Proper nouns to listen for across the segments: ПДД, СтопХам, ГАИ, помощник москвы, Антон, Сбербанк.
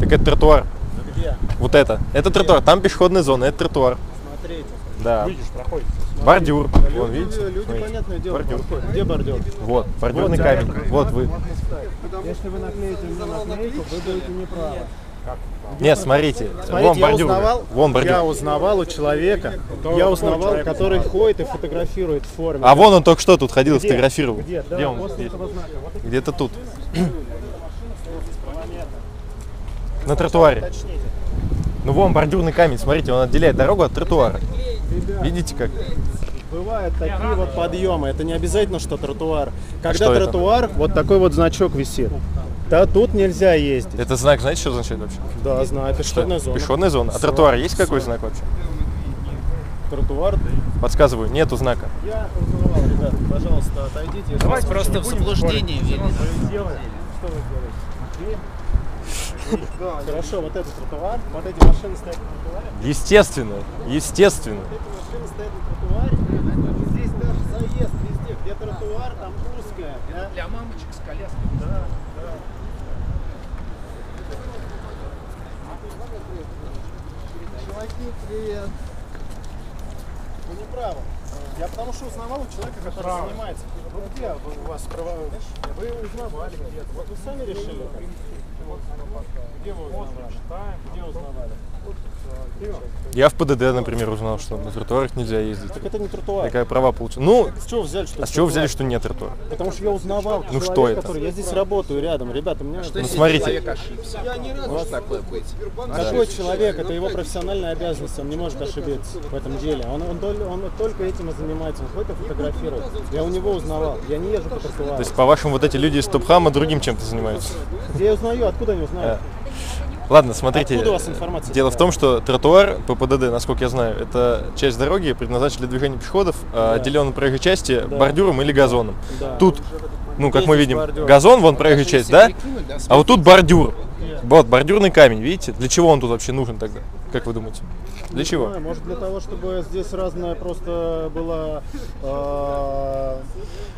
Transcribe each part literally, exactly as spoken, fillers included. Так это тротуар. Где? Вот это. Это тротуар. Там пешеходная зона, это тротуар. Смотрите. Да. Видишь, проходит. Бордюр. Люди, вон, видите? Люди, понятное дело, бордюр. Где бордюр? Вот, бордюрный вот, камень. Вот вы. Если вы наклеите мне наклейку, вы даете мне право. Нет, смотрите, смотрите, вон бордюр. Я узнавал, вон бордюр. Я узнавал у человека, я узнавал, человек, который ходит и фотографирует в форме. А вон он только что тут ходил и фотографировал. Где? Где, Где он? Где-то тут. На тротуаре. Ну вон бордюрный камень, смотрите, он отделяет дорогу от тротуара. Видите как? Бывают такие вот подъемы, это не обязательно, что тротуар. Когда что тротуар, это? Вот такой вот значок висит. Да, тут нельзя ездить. Это знак, знаете, что означает вообще? Да, знаю, пешеходная зона. Пешеходная зона. А тротуар есть какой знак вообще? Тротуар? Подсказываю, нету знака. Я узнавал, ребята, пожалуйста, отойдите. Давайте просто в заблуждении ввели. Что вы делаете? Хорошо, вот этот тротуар, вот эти машины стоят на тротуаре. Естественно, естественно. Вот эти машины стоят на тротуаре, здесь даже заезд везде, где тротуар, там узкая. Да? Для мамочек с коляской. Да, да. Чуваки, привет. Вы не правы. Я потому что узнавал у человека, который Право. занимается. Ну где у вас права? Вы узнавали где-то. Вот вы сами решили. Где вы узнавали? Где узнавали? Я в ПДД, например, узнал, что на тротуарах нельзя ездить. Так это не тротуар. Такая права получила. Ну, с чего взяли, что а с чего взяли, что нет тротуара? Потому что я узнавал. Ну что это? Я здесь работаю рядом, ребята, мне. Ну смотрите. Я не рад, что такое быть. Какой человек, это его профессиональная обязанность, он не может ошибиться в этом деле. Он, он, он только этим и занимается, он ходит и фотографирует. Я у него узнавал, я не езжу по тротуару. То есть по-вашему вот эти люди из СтопХама другим чем-то занимаются? Я узнаю, откуда они узнают? Ладно, смотрите, дело в том, что тротуар по ПДД, насколько я знаю, это часть дороги, предназначена для движения пешеходов, да. Отделена проезжей части да. бордюром или газоном. Да. Тут, ну, как здесь мы видим, бордюр. газон, вон проезжая часть, да? да? А вот тут бордюр. Нет. Вот, бордюрный камень, видите? Для чего он тут вообще нужен тогда? Как вы думаете? Для Не чего? Знаю, может, для того, чтобы здесь разная просто была э,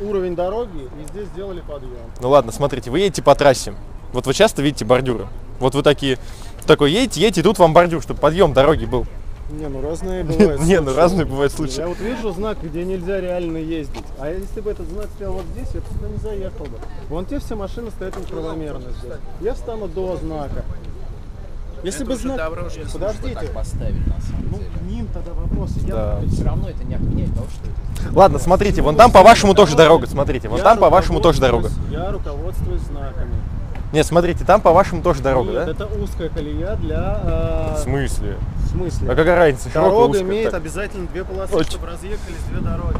уровень дороги, и здесь сделали подъем. Ну ладно, смотрите, вы едете по трассе. Вот вы часто видите бордюры? Вот вы такие, такой едете, едете, и тут вам бордюр, чтобы подъем дороги был. Не, ну разные бывают случаи. Не, ну разные бывают случаи. Я вот вижу знак, где нельзя реально ездить. А если бы этот знак стоял вот здесь, я бы сюда не заехал бы. Вон те все машины стоят неправомерно здесь. Я встану до знака. Если бы знак... Подождите. Ну, к ним тогда вопрос. Все равно это не отменять, потому что... Ладно, смотрите, вон там по-вашему тоже дорога, смотрите. Вон там по-вашему тоже дорога. Я руководствуюсь знаками. Нет, смотрите, там по-вашему тоже дорога, Нет, да? это узкая колея для... Э... В смысле? В смысле? А какая разница? Дорога широкая, узкая, имеет так. обязательно две полосы, Очень. чтобы разъехались две дороги.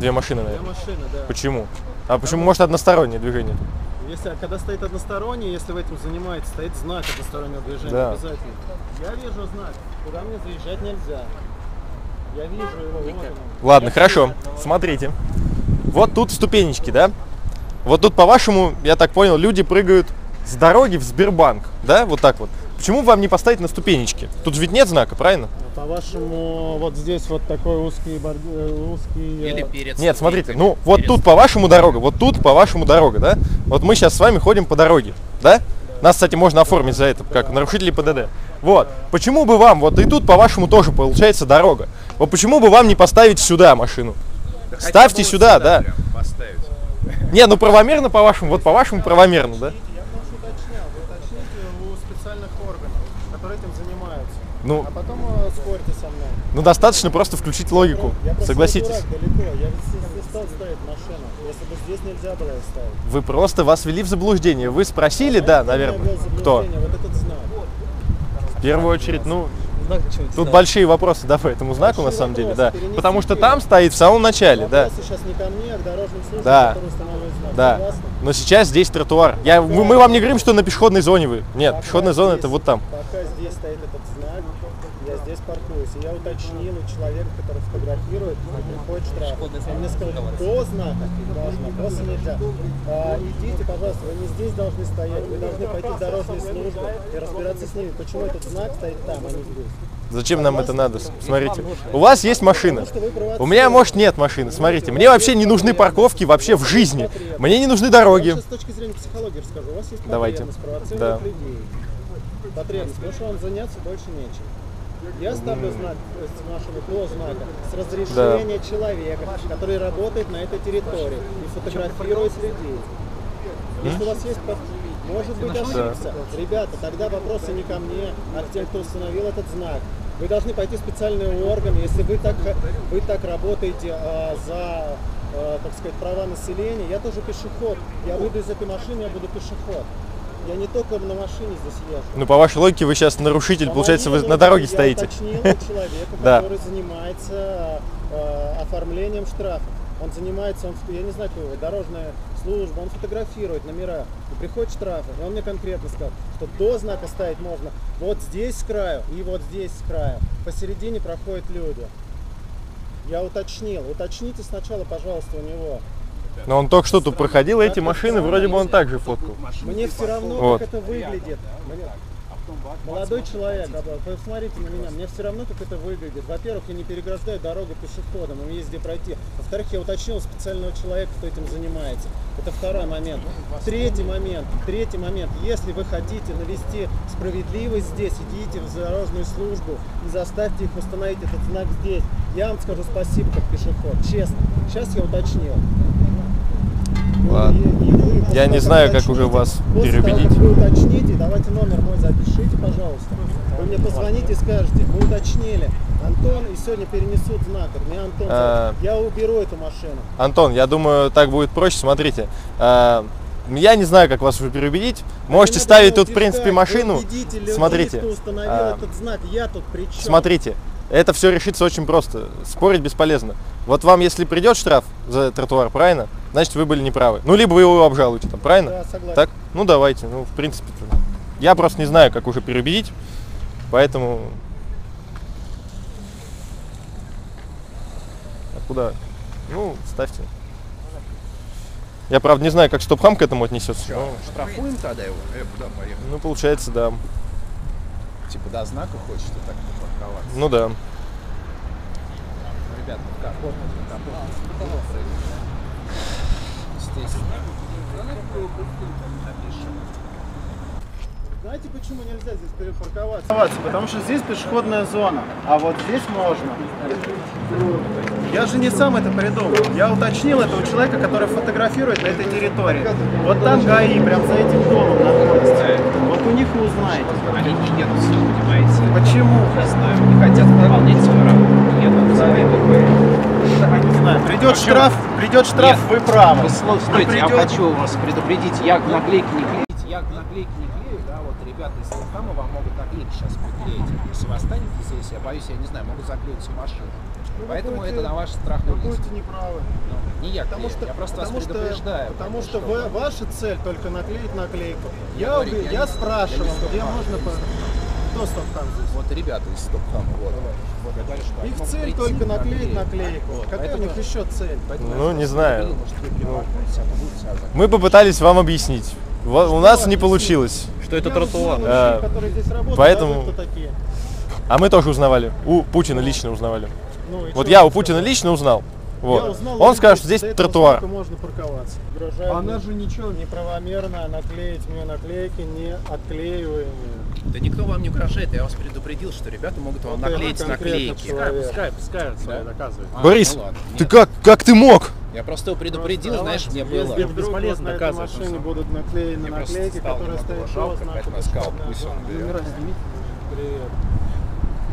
Две машины, наверное. Две машины, да. Почему? А почему, Там... может, одностороннее движение? Если, когда стоит одностороннее, если вы этим занимаетесь, стоит знак одностороннего движения да. обязательно. Я вижу знак, куда мне заезжать нельзя. Я вижу его. Ладно, Я хорошо, вижу, но... смотрите. Вот тут ступенечки, да? Вот тут, по-вашему, я так понял, люди прыгают с дороги в Сбербанк, да, вот так вот. Почему вам не поставить на ступенечки? Тут же ведь нет знака, правильно? По-вашему, вот здесь вот такой узкий... Борд... узкий... Или перец. Нет, смотрите, ну вот перец. тут по-вашему дорога, вот тут по-вашему дорога, да? Вот мы сейчас с вами ходим по дороге, да? Нас, кстати, можно оформить за это, как нарушители ПДД. Вот, почему бы вам, вот и тут по-вашему тоже получается дорога, вот почему бы вам не поставить сюда машину? Да Ставьте сюда, сюда, да. Не, ну правомерно по-вашему, вот по-вашему правомерно, да? Я просто уточнял, вы уточните у специальных органов, которые этим занимаются, ну, а потом спорьте со мной. Ну достаточно просто включить логику, я согласитесь. Я далеко, я не стал ставить машину, если бы здесь нельзя было ставить. Вы просто вас ввели в заблуждение, вы спросили, а да, наверное, кто? Вот этот знак. В первую очередь, ну... Тут большие вопросы, да, по этому знаку, на самом деле, да. Потому что там стоит в самом начале, да. Да, да. Но сейчас здесь тротуар. Я, мы вам не говорим, что на пешеходной зоне вы. Нет, пешеходная зона это вот там. Пока здесь стоит этот знак, я здесь здесь паркуюсь. И я уточнил у человека, который фотографирует, приходит штраф. Он мне сказал, до знака можно, просто нельзя. А, идите, пожалуйста, вы не здесь должны стоять, вы должны пойти в дорожные службы и разбираться с ними, почему этот знак стоит там, а не здесь. Зачем нам это надо? Смотрите, у вас есть машина, у меня, может, нет машины. Смотрите, мне вообще не нужны парковки вообще в жизни, мне не нужны дороги. С точки зрения психологии расскажу, у вас есть потребность провоцировать людей, потребность, потому что вам заняться больше нечем. Я ставлю знак, то есть нашего до знака, с разрешения да. человека, который работает на этой территории и фотографирует людей. Если у вас есть... Может быть, ошибся. Да. Ребята, тогда вопросы не ко мне, а к тем, кто установил этот знак. Вы должны пойти в специальные органы, если вы так, вы так работаете а, за, а, так сказать, права населения. Я тоже пешеход. Я выйду из этой машины, я буду пешеход. Я не только на машине здесь езжу. Ну, по вашей логике, вы сейчас нарушитель, по получается, вы на дороге стоите. Я уточнил человека, который занимается оформлением штрафов. Он занимается, он, я не знаю, какой, дорожная служба, он фотографирует номера, и приходит штрафы. И он мне конкретно сказал, что до знака ставить можно вот здесь с краю и вот здесь с краю. Посередине проходят люди. Я уточнил. Уточните сначала, пожалуйста, у него. Но он только что тут проходил, эти машины, вроде бы он также фоткал. Мне все равно, вот. Как это выглядит. Молодой человек, посмотрите на меня, мне все равно, как это выглядит. Во-первых, я не переграждаю дорогу пешеходом, им есть где пройти. Во-вторых, я уточнил специального человека, кто этим занимается. Это второй момент. Третий момент, третий момент. Если вы хотите навести справедливость здесь, идите в дорожную службу и заставьте их установить этот знак здесь. Я вам скажу спасибо как пешеход, честно. Сейчас я уточнил. Ладно. Я не знаю, как уже вас переубедить. Вы уточните, давайте номер мой запишите, пожалуйста. Вы мне позвоните и скажете, вы уточнили. Антон, и сегодня перенесут знак. Мне Антон, а... я уберу эту машину. Антон, я думаю, так будет проще. Смотрите, а... я не знаю, как вас уже переубедить. Можете а ставить тут, в принципе, машину. Людей, смотрите, кто установил а... этот знак. Я тут при чем? Смотрите. Это все решится очень просто. Спорить бесполезно. Вот вам, если придет штраф за тротуар, правильно, значит, вы были неправы. Ну, либо вы его обжалуете, там, правильно? Да, согласен. Так? Ну, давайте. Ну, в принципе, я просто не знаю, как уже переубедить, поэтому... А куда? Ну, ставьте. Я, правда, не знаю, как СтопХам к этому отнесется. Что, но... штрафуем тогда его? Э, куда поехали? Ну, получается, да. Типа, до знака хочешь, ты так попарковаться. Ну да. Ребят, как вот там естественно. Знаете, почему нельзя здесь перепарковаться? Потому что здесь пешеходная зона, а вот здесь можно. Я же не сам это придумал. Я уточнил это у человека, который фотографирует на этой территории. Вот там ГАИ, прям за этим домом находится. Вот у них вы узнаете. Они не едут с ним, понимаете? Почему? Не знаю, не хотят выполнять свою работу. Едут за этой. Не знаю, придет штраф, придет штраф, вы правы. Стойте, я хочу вас предупредить, я к наклейке не клею. Я к наклейке не клею, да, вот ребята из СтопХама вам могут наклейки сейчас приклеить. Если вы останетесь здесь, я боюсь, я не знаю, могут заклеить всю машину. Ну, поэтому будете, это на ваш страх и риск. Вы неправы. Ну, не я потому клею, что, я просто потому вас что, предупреждаю. Потому что, что вы, ваша цель только наклеить наклейку. Я, я, я, я спрашивал, я где можно... По... Кто СтопХам здесь? Вот ребята из СтопХама, вот. Вот я говорю, что их цель прийти, только наклеить наклейку. Вот. Какая поэтому, у них еще цель? Поэтому, ну, не знаю. Может, мы попытались вам объяснить. У нас не получилось. Что это тротуар? А, поэтому. А мы тоже узнавали. У Путина лично узнавали. Ну, вот я у Путина лично узнал. Вот. узнал Он скажет, что здесь тротуар. Можно парковаться. Она же ничего неправомерно наклеить мне наклейки не отклеиваемые. Да никто вам не угрожает, я вас предупредил, что ребята могут вам наклеить наклейки. Пускай, пускай, пускай отсюда доказывает. Борис, ты как, как ты мог? Я просто его предупредил, просто, знаешь, мне было бесполезно доказывать. На машине будут наклеены я наклейки, которые стоят жалко, сказал, пусть он берет.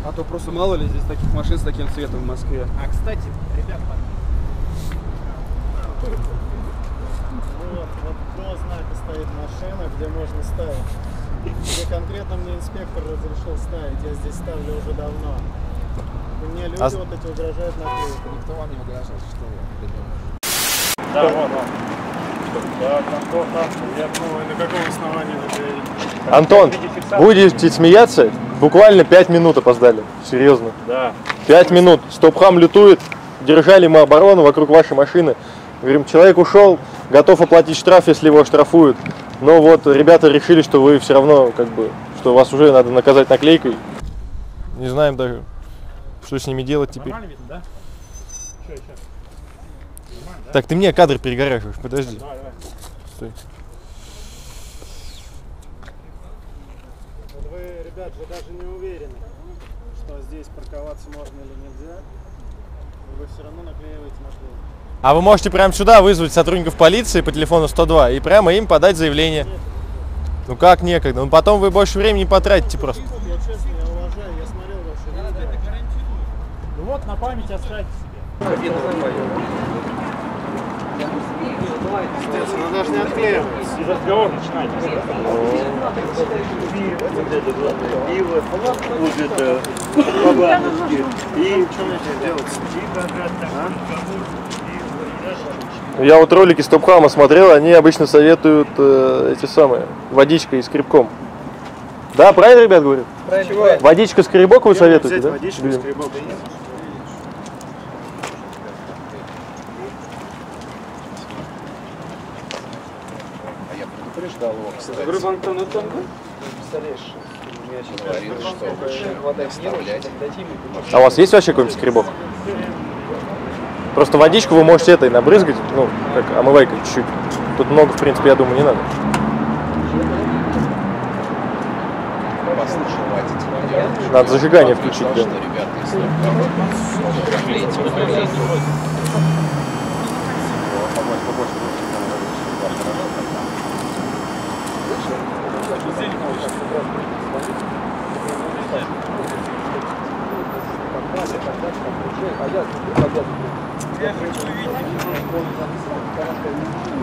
А то просто мало ли здесь таких машин с таким цветом в Москве. А, кстати, ребят, вот, вот до знака стоит машина, где можно ставить. Где конкретно мне инспектор разрешил ставить, я здесь ставлю уже давно. И мне люди а... вот эти угрожают наклейку. Никто вам не угрожает, что вы. Да, вот он. Да, Антон, я думаю, на каком основании вы... Антон, будете смеяться, Буквально пять минут опоздали, серьезно. Да. пять минут. СтопХам лютует. Держали мы оборону вокруг вашей машины. Говорим, человек ушел, готов оплатить штраф, если его оштрафуют. Но вот ребята решили, что вы все равно, как бы, что вас уже надо наказать наклейкой. Не знаем даже, что с ними делать теперь. Нормально видно, да? Еще, еще. Нормально, да? Так, ты мне кадр перегорашиваешь, подожди. Давай, давай. Стой. Вот вы, ребят, вы даже не уверены, что здесь парковаться можно или нельзя. Вы все равно наклеиваете наклейку. А вы можете прямо сюда вызвать сотрудников полиции по телефону сто два и прямо им подать заявление. Нет. Ну как некогда? Ну потом вы больше времени потратите просто. Я честно, я уважаю, я смотрел ваши видео. Да, это гарантирую. Ну вот на память оставьте себе. Она даже не отклеивается. И разговор начинается. И что мне делать? Я вот ролики СтопХама смотрел, они обычно советуют э, эти самые, водичкой и скребком. Да, правильно, ребят, говорят? Правильно. Водичка, скребок вы советуете, да? Водичку и скребок. А я предупреждал его, кстати. Говорю, Антон, ну там был? Представляешь, у меня сейчас говорит, что больше вода вставлять. А у вас есть вообще какой-нибудь скребок? Просто водичку вы можете этой набрызгать, ну, как омывайкой чуть-чуть. Тут много, в принципе, я думаю, не надо. Надо зажигание включить. Да. Я хочу увидеть.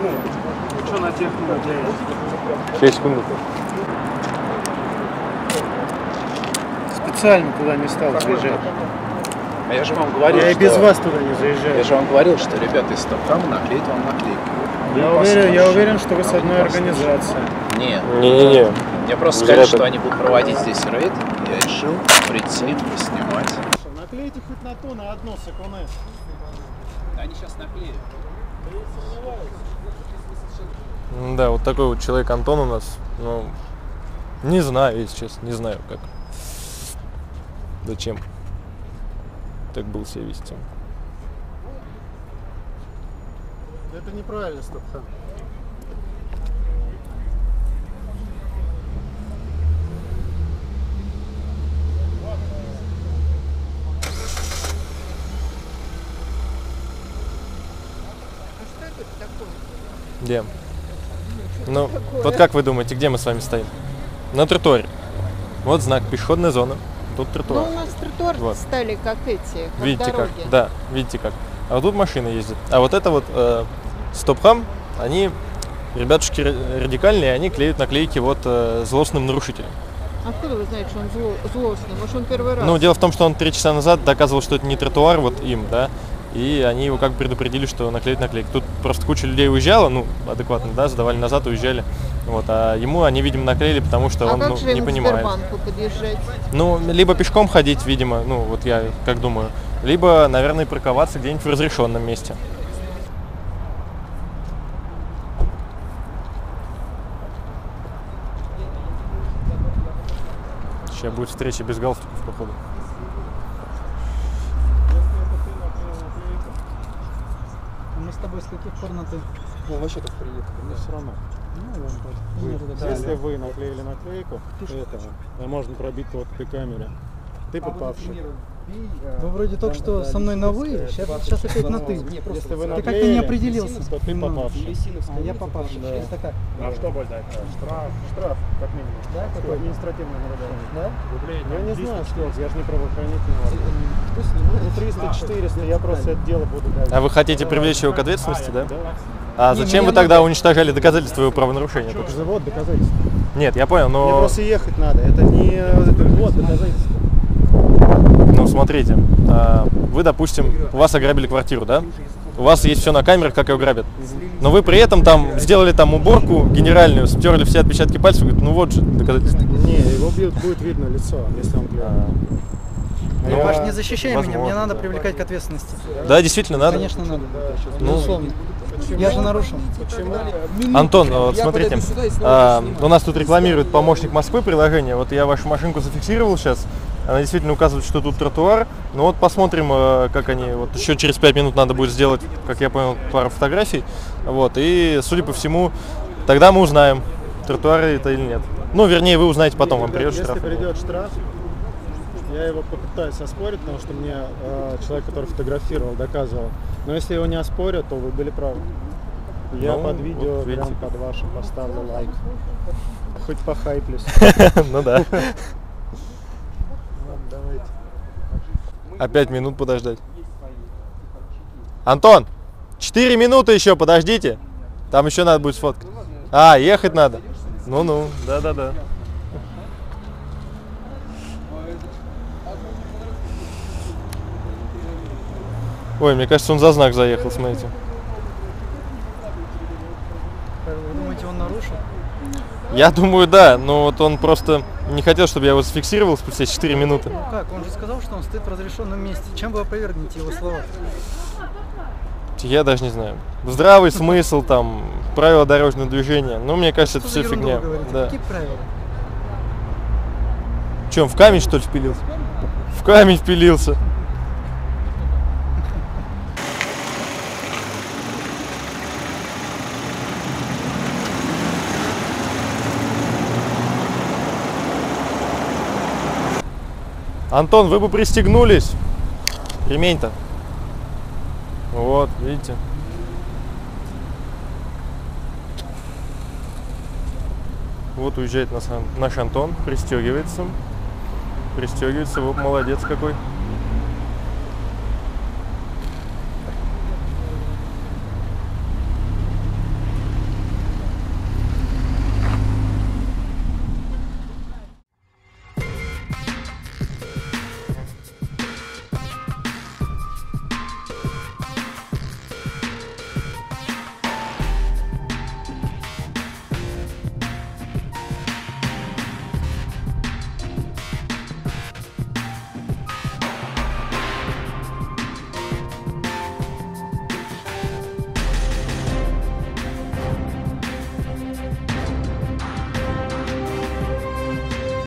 Ну, что на технику надеюсь? шесть секунд. Специально туда не стал заезжать. А я же вам говорил, я что... Я без вас туда не заезжаю. Я же вам говорил, что ребята из СтопХама наклеят вам наклейки. Я уверен, я уверен, что вы с одной организацией. Нет. Не-не-не. Мне просто сказали, что они будут проводить здесь рейд. Я решил прийти и снимать. Наклейте хоть на то, на одно с иконес. Они сейчас наклеят. Да, вот такой вот человек Антон у нас. Ну, не знаю, если честно, не знаю, как. Зачем так был себя вести. Это неправильно, СтопХам. Где? Ну, вот как вы думаете, где мы с вами стоим? На тротуаре. Вот знак, пешеходная зона. Тут тротуар. Ну, у нас тротуар вот. Стали как эти, как видите дороги. Как, да, видите как. А вот тут машины ездят. А вот это вот э, СтопХам, они, ребятушки радикальные, они клеят наклейки вот э, злостным нарушителям. Откуда вы знаете, что он зло, злостный? Может, он первый раз? Ну, дело в том, что он три часа назад доказывал, что это не тротуар, вот им, да. И они его как бы предупредили, что наклеить наклейки. Тут просто куча людей уезжала, ну, адекватно, да, задавали назад, уезжали. Вот, а ему они, видимо, наклеили, потому что а он, ну, не понимает. А как же ему к Сбербанку подъезжать? Ну, либо пешком ходить, видимо, ну, вот я как думаю. Либо, наверное, парковаться где-нибудь в разрешенном месте. Сейчас будет встреча без галстуков, походу. С тобой с каких пор на ты? Ну, вообще так приехал, мне все равно. Ну, он, вы, вы, если вы наклеили наклейку этого, можно пробить вот этой камере. Ты попавший. Вы вроде только что со мной на вы, сейчас, сейчас опять на ты. Если вы наклеили, ты как-то не определился. То ты попавший. А я попавший. Да. А что будет дать? Штраф. Штраф, как минимум. Да, какой? Административное нарушение. Да? Я не знаю, что делать, я же не правоохранительный орган. триста четыреста, я просто это дело буду давить. А вы хотите привлечь его к ответственности, да? А зачем вы тогда уничтожали доказательства его правонарушения? Вот доказательства. Нет, я понял, но... Мне просто ехать надо, это не... Вот доказательства. Ну, смотрите, вы, допустим, у вас ограбили квартиру, да? у вас есть все на камерах, как ее грабят. Но вы при этом там сделали там уборку генеральную, стерли все отпечатки пальцев, говорит, ну вот же, доказательства. Не, его бьют, будет видно лицо, если он клюет. Ну, Паш, не защищай возможно, меня, мне надо привлекать к ответственности. Да, действительно надо. Конечно, надо. Безусловно. Ну, я же нарушил. Антон, вот смотрите, а, у нас тут рекламирует помощник Москвы приложение. Вот я вашу машинку зафиксировал сейчас. Она действительно указывает, что тут тротуар. Ну вот посмотрим, как они. Вот еще через пять минут надо будет сделать, как я понял, пару фотографий. Вот. И, судя по всему, тогда мы узнаем, тротуар это или нет. Ну, вернее, вы узнаете потом, вам придет штраф. Если придет штраф, я его попытаюсь оспорить, потому что мне э, человек, который фотографировал, доказывал. Но если его не оспорят, то вы были правы. Я ну, под видео вот, прям под вашим поставлю лайк. Хоть похайплюсь. Ну да. Опять минут подождать. Антон, четыре минуты еще подождите. Там еще надо будет сфоткать. А, ехать надо. Ну-ну, да-да-да. Ой, мне кажется, он за знак заехал, смотрите. Думаете, он нарушил? Я думаю, да, но вот он просто не хотел, чтобы я его зафиксировал спустя четыре минуты. Ну как, он же сказал, что он стоит в разрешенном месте. Чем вы опровергнете его слова? Я даже не знаю. Здравый смысл, там, правила дорожного движения. Ну, мне кажется, это все фигня. Да. Какие правила? Че, он в камень, что ли, впилился? В камень впилился. Антон, вы бы пристегнулись. Ремень-то. Вот, видите. Вот уезжает наш Антон, пристегивается. Пристегивается, вот молодец какой.